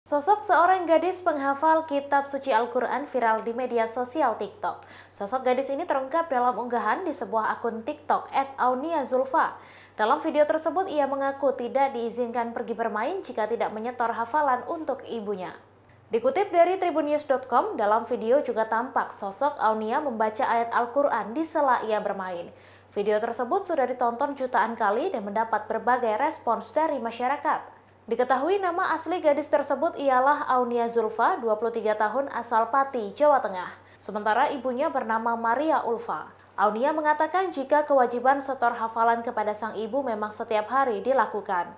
Sosok seorang gadis penghafal kitab suci Al-Qur'an viral di media sosial TikTok. Sosok gadis ini terungkap dalam unggahan di sebuah akun TikTok @Aunia Zulfa. Dalam video tersebut ia mengaku tidak diizinkan pergi bermain jika tidak menyetor hafalan untuk ibunya. Dikutip dari Tribunnews.com, dalam video juga tampak sosok Aunia membaca ayat Al-Qur'an di sela ia bermain. Video tersebut sudah ditonton jutaan kali dan mendapat berbagai respons dari masyarakat. Diketahui nama asli gadis tersebut ialah Aunia Zulfa, 23 tahun, asal Pati, Jawa Tengah. Sementara ibunya bernama Maria Ulfa. Aunia mengatakan jika kewajiban setor hafalan kepada sang ibu memang setiap hari dilakukan.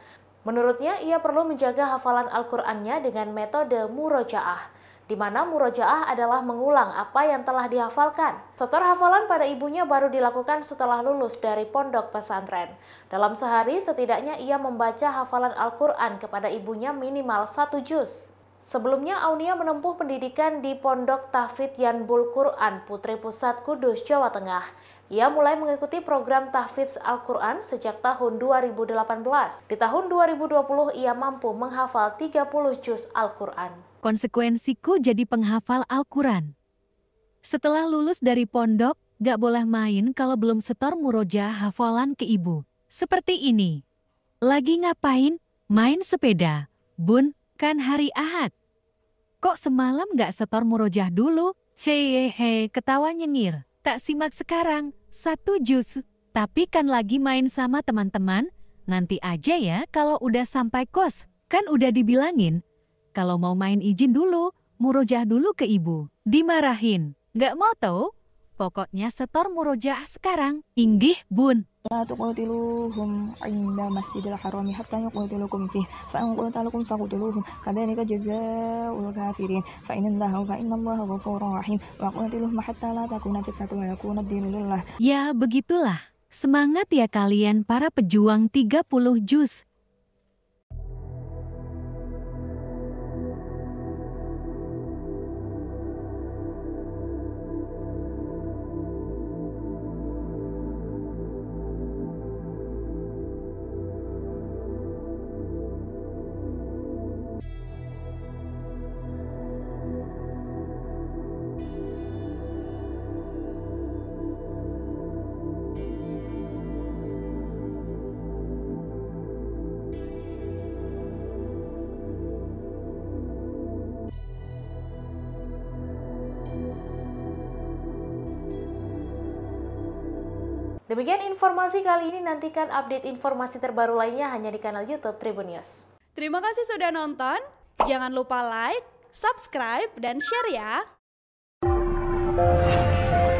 Menurutnya, ia perlu menjaga hafalan Al-Qur'annya dengan metode muroja'ah, di mana muroja'ah adalah mengulang apa yang telah dihafalkan. Setor hafalan pada ibunya baru dilakukan setelah lulus dari pondok pesantren. Dalam sehari, setidaknya ia membaca hafalan Al-Qur'an kepada ibunya minimal 1 juz. Sebelumnya, Aunia menempuh pendidikan di Pondok Tahfidz Yanbu'ul Quran, Putri Pusat Kudus, Jawa Tengah. Ia mulai mengikuti program Tahfidz Al-Qur'an sejak tahun 2018. Di tahun 2020, ia mampu menghafal 30 juz Al-Qur'an. Konsekuensiku jadi penghafal Al-Qur'an. Setelah lulus dari pondok, gak boleh main kalau belum setor muroja'ah hafalan ke ibu. Seperti ini. Lagi ngapain? Main sepeda. Bun, kan hari Ahad. Kok semalam gak setor muroja'ah dulu? Hehehe, ketawa nyengir. Tak simak sekarang, 1 juz. Tapi kan lagi main sama teman-teman. Nanti aja ya kalau udah sampai kos. Kan udah dibilangin. Kalau mau main izin dulu, muroja'ah dulu ke ibu. Dimarahin. Nggak mau tau? Pokoknya setor muroja'ah sekarang. Inggih, bun. La tuqatiluhum 'inda masjidil harami hatta yuqatilukum fihi fa in qatalukum faqtuluhum kadhalika jazaa'ul kafirin fa innallaha ghafurur rahim wa qatiluhum hatta la takuna fitnatun wa yakuna ad-dinu lillah. Ya, begitulah. Semangat ya kalian para pejuang 30 juz. Demikian informasi kali ini, nantikan update informasi terbaru lainnya hanya di kanal YouTube Tribun News. Terima kasih sudah nonton, jangan lupa like, subscribe, dan share ya!